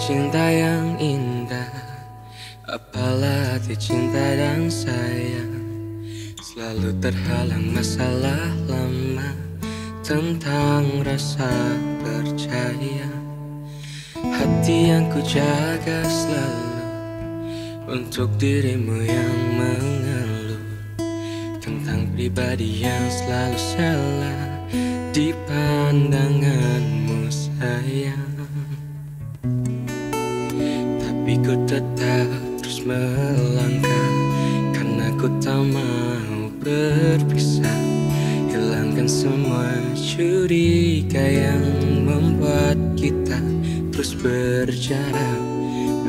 cinta yang indah, apalah arti cinta dan sayang. Selalu terhalang masalah lama tentang rasa percaya. Hati yang ku jaga selalu untuk dirimu yang mengeluh, tentang pribadi yang selalu salah di pandanganmu sayang. Tapi ku tetap terus melangkah, karena ku tak mau berpisah. Hilangkan semua curiga yang membuat kita terus berjarak.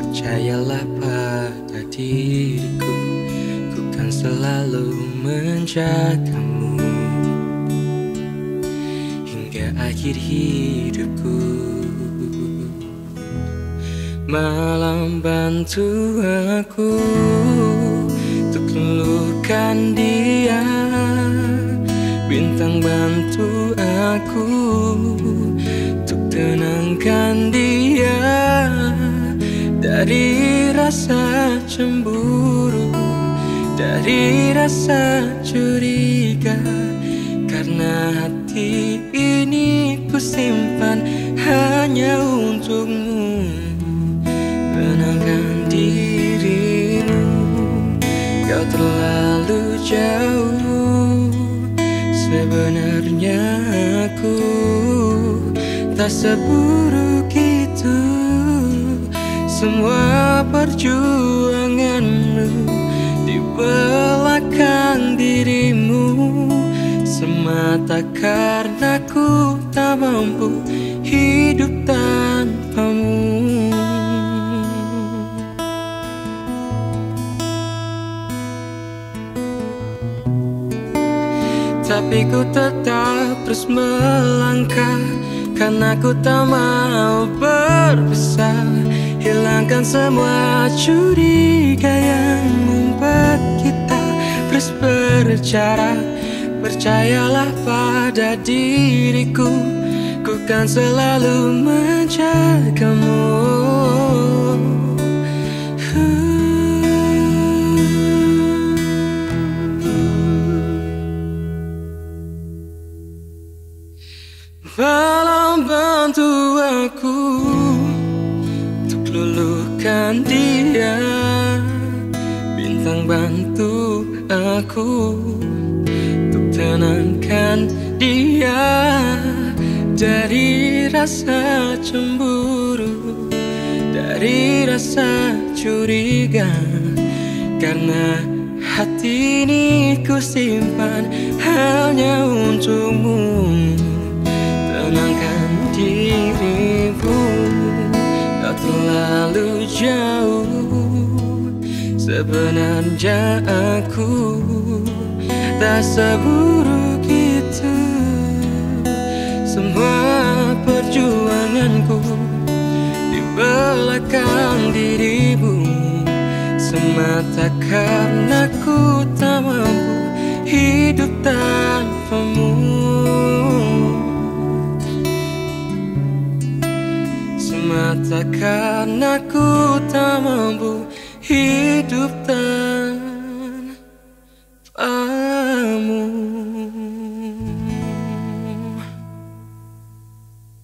Percayalah pada diriku, ku kan selalu menjagamu hingga akhir hidupku. Malam bantu aku untuk lukan dia, bintang bantu aku untuk tenangkan dia dari rasa cemburu, dari rasa curiga. Karena hati ini ku simpan hanya untukmu, menenangkan dirimu. Kau terlalu jauh, sebenarnya aku tak seburuk itu. Semua perjuanganmu di belakang dirimu, semata karena ku tak mampu hidup tanpamu. Tapi ku tetap terus melangkah, karena ku tak mau berpisah. Hilangkan semua curiga yang membuat kita terus berjarak. Percayalah pada diriku, ku kan selalu menjagamu. Malam bantu aku untuk luluhkan dia, bintang bantu aku untuk tenangkan dia dari rasa cemburu, dari rasa curiga. Karena hati ini ku simpan hanya untukmu, tenangkan dirimu. Kau terlalu jauh, sebenarnya aku tak seburuk itu. Semua perjuanganku di belakang dirimu, semata karena ku tak